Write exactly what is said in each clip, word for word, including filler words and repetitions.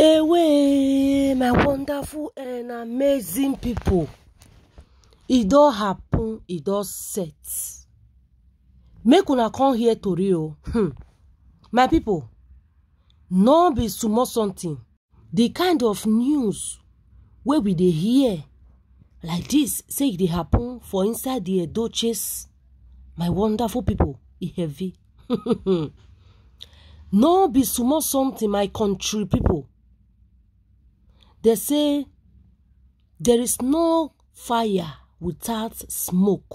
away, my wonderful and amazing people. It don't happen, it don't set. Make una come here to Rio. Hmm. My people, no be sumo something. The kind of news where we dey hear like this, say it dey happen for inside the Edochies, my wonderful people, it heavy. No be sumo something, my country people. They say there is no fire without smoke.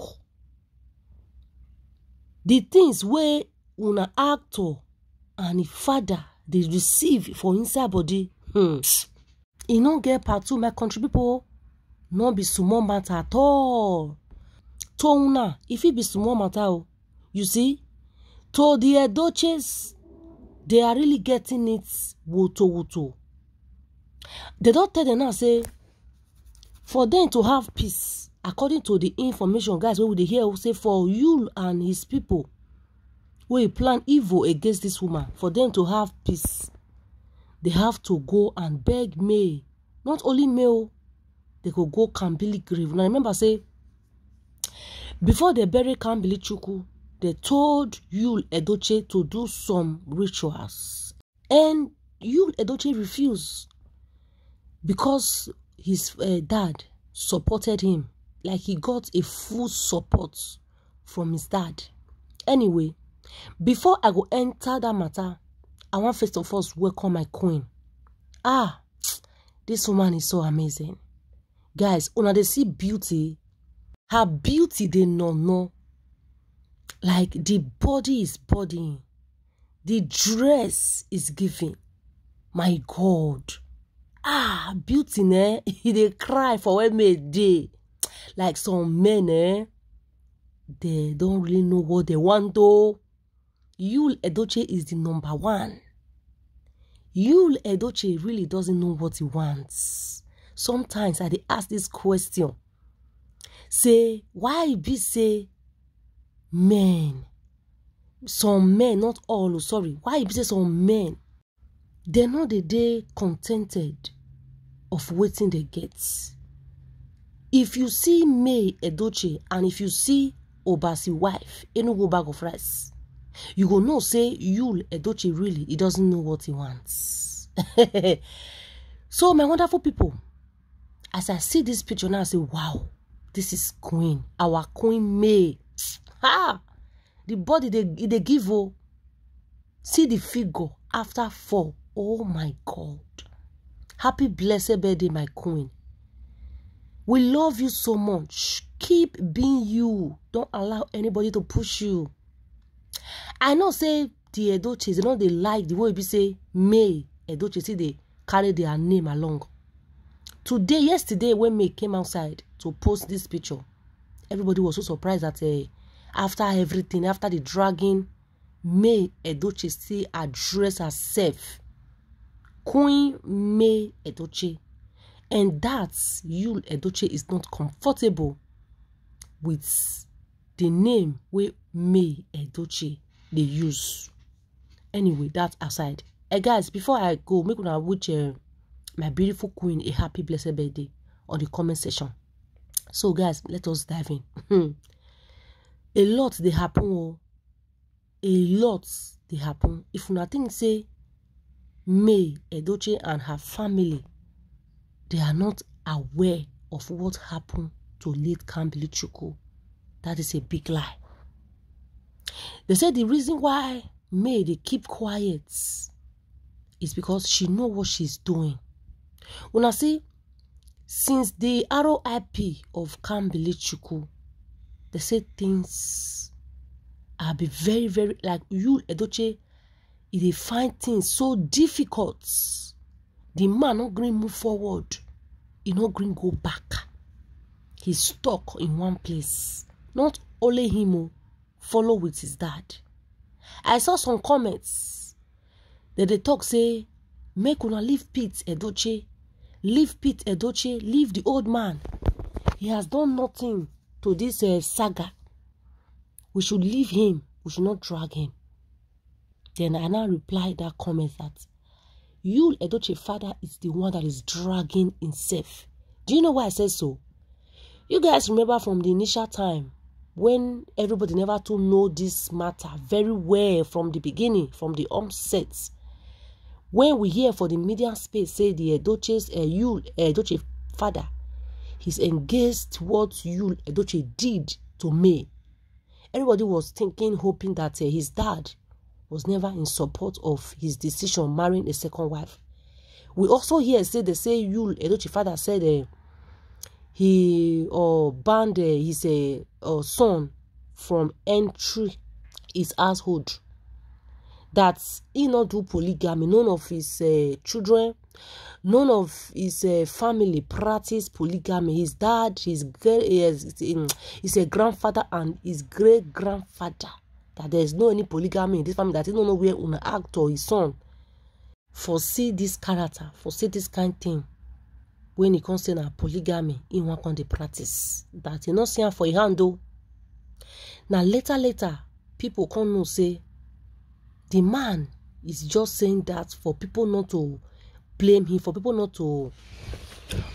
The things where una actor and father they receive for inside body, hmm. It don't get part two, my country people. No be sumo matter at all. To una, if it be sumo matter, you see, to the Edochies, they are really getting it woto woto. They don't tell them now, say, for them to have peace, according to the information, guys, what would they hear? Say, for Yul and his people, we plan evil against this woman. For them to have peace, they have to go and beg May. Not only May, they could go Kambili grave. Now, remember, say, before they bury Kambili Chukwu, they told Yul Edochie to do some rituals. And Yul Edochie refused. Because his uh, dad supported him. Like he got a full support from his dad. Anyway, before I go enter that matter, I want first of all to welcome my queen. Ah, this woman is so amazing. Guys, una dey see beauty. Her beauty, they no know. Like the body is body. The dress is giving. My God. Ah, beauty, eh? They cry for every day. Like some men, eh? They don't really know what they want, though. Yul Edochie is the number one. Yul Edochie really doesn't know what he wants. Sometimes I ask this question. Say, why be say, men? Some men, not all, sorry. Why be say some men? They're not the day contented of waiting they get. If you see May Edochie and if you see Obasi wife, you no go bag of rice. You go know say Yul Edochie really he doesn't know what he wants. So my wonderful people, as I see this picture now, I say, wow, this is Queen, our Queen May. Ha! The body they they give oh. See the figure after four. Oh my God. Happy blessed birthday, my queen. We love you so much. Keep being you. Don't allow anybody to push you. I know say the Edochies, you know they like the way we say May Edochie. See they carry their name along. Today, yesterday, when May came outside to post this picture, everybody was so surprised that uh, after everything, after the dragging, May Edochie still address herself Queen May Edochie, and that Yul Edochie is not comfortable with the name where May Edochie they use. Anyway, that aside, hey guys, before I go, make una wish uh, my beautiful queen a happy blessed birthday on the comment section. So guys, let us dive in. A lot they happen. Oh, a lot they happen. If nothing say May Edochie and her family, they are not aware of what happened to late Kambili Chukwu. That is a big lie. They say the reason why May they keep quiet is because she know what she's doing. When I say since the R I P of Kambili Chukwu, they say things I'll be very, very, like Yul Edochie, if they find things so difficult, the man not going to move forward, he not going to go back. He's stuck in one place. Not only him, follow with his dad. I saw some comments that they talk say, make una leave Pete Edochie, leave Pete Edochie, leave the old man. He has done nothing to this uh, saga. We should leave him. We should not drag him. Then I now reply that comment that Yul Edochie father is the one that is dragging himself. Do you know why I said so? You guys remember from the initial time when everybody never to know this matter very well from the beginning, from the onset. When we hear for the media space say the Edochie's uh, Yul Edochie father, he's engaged what Yul Edochie did to May. Everybody was thinking, hoping that uh, his dad was never in support of his decision marrying a second wife. We also hear say they say Yul Edochie father said uh, he or uh, banned uh, his uh, uh, son from entry his household. That he not do polygamy. None of his uh, children, none of his uh, family practice polygamy. His dad, his his, his uh, grandfather, and his great grandfather. That there is no any polygamy in this family. That he don't know where an act or his son foresee this character, foresee this kind of thing. When he comes in a polygamy, he won't come to practice. That he not see for a hand though. Now later, later, people come and say. The man is just saying that for people not to blame him, for people not to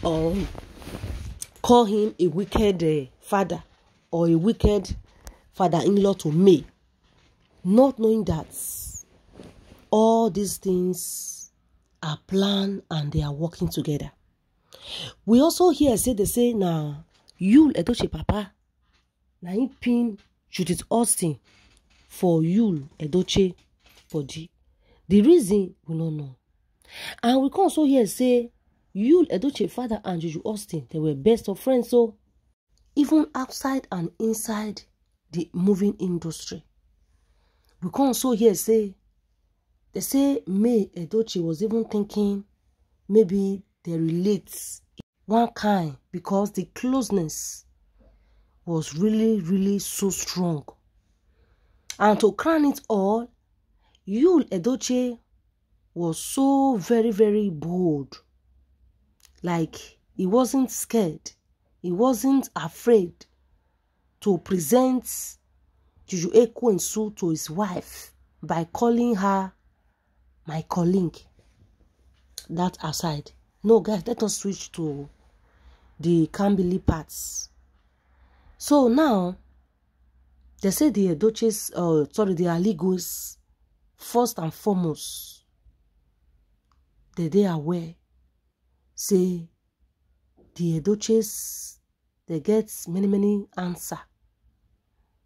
um, call him a wicked uh, father or a wicked father-in-law to May. Not knowing that all these things are planned and they are working together. We also hear say they say, now, Yul Edochie Papa, now he pin Judith Austin for Yul Edochie body. The reason we don't know. And we can also here say Yul Edochie father and Juju Austin, they were best of friends. So even outside and inside the moving industry, we can also here say they say May Edochie was even thinking maybe they relate one kind, because the closeness was really really so strong. And to crown it all, Yul Edochie was so very, very bold. Like, he wasn't scared. He wasn't afraid to present Juju Ekwensu to his wife by calling her my colleague. That aside. No, guys, let us switch to the Kambili parts. So now, they say the Edochies, uh, sorry, the Aligos, first and foremost, they they aware, say the Edochies, they get many many answer.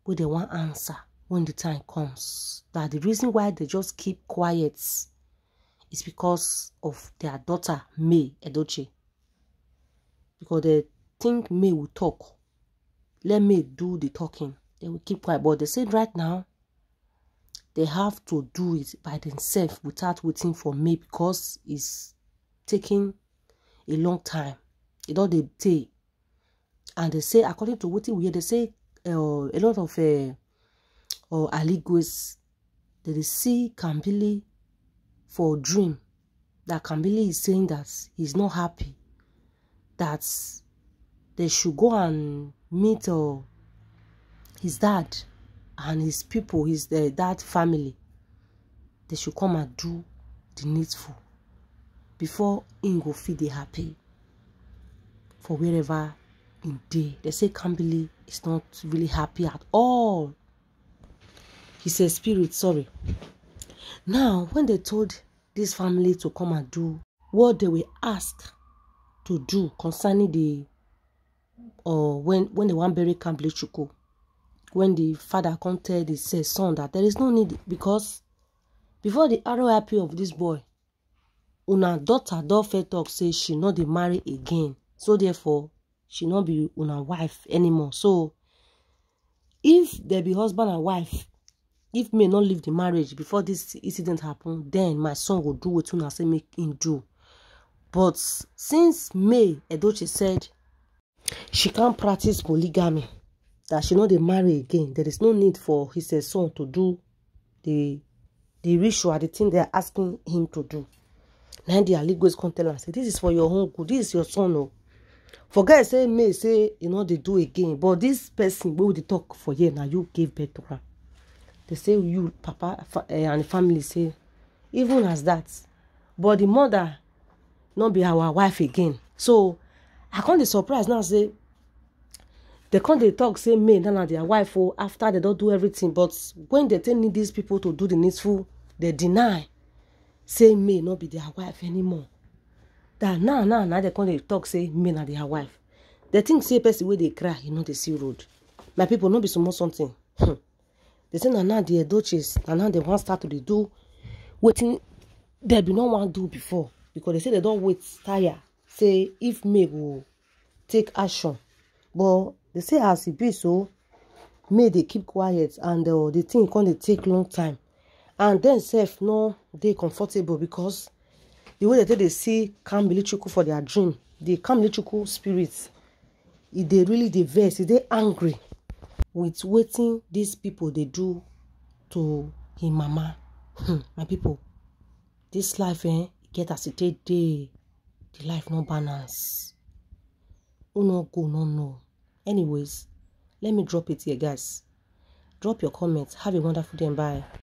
But they want answer when the time comes. That the reason why they just keep quiet is because of their daughter May Edochie. Because they think May will talk. Let May do the talking. They will keep quiet. But they say right now, they have to do it by themselves without waiting for me, because it's taking a long time. It all they take. And they say, according to what we hear, they say uh, a lot of uh, uh, allegories that they see Kambili for a dream. That Kambili is saying that he's not happy. That they should go and meet uh, his dad and his people, his uh, that family. They should come and do the needful before he go feel they happy for wherever in day. They say Kambili is not really happy at all. He says spirit, sorry. Now, when they told this family to come and do what they were asked to do concerning the or uh, when when they want bury Kambili Chukwu, when the father come tell the son that there is no need, because before the R I P of this boy, una daughter Dofe talk say she not dey marry again. So therefore, she not be una wife anymore. So if there be husband and wife, if May not leave the marriage before this incident happen, then my son will do what una say make him do. But since May Edochie said she can't practice polygamy, that she know they marry again, there is no need for his son to do the the ritual, the thing they are asking him to do. Now the Aligos come tell and say, this is for your own good, this is your son. Oh. Forget say May say, you know, they do again. But this person, we will talk for you now, you gave birth to her. They say, you, Papa, and the family say, even as that, but the mother not be our wife again. So I can't be surprised now, say they can't they talk, say me now nah, their wife oh, after they don't do everything. But when they tell these people to do the needful, they deny, say me not be their wife anymore. That now nah, now nah, now nah, they can't they talk, say me not nah, their wife. They think say person where they cry, you know they see road. My people not be so much something. They say now nah, nah, the Edochies and nah, now they want start to do waiting they be no one do before, because they say they don't wait tire. Say if May will take action, but they say as it be so, May they keep quiet and uh, the thing can they take long time, and then self no they comfortable because the way that they see Kambili Chukwu for their dream, the Kambili Chukwu spirits, if they really they vex, if they angry with waiting these people they do to his mama. Hmm, my people, this life eh get as it take day. The life no balance. Oh no go no no. Anyways, let me drop it here, guys. Drop your comments. Have a wonderful day and bye.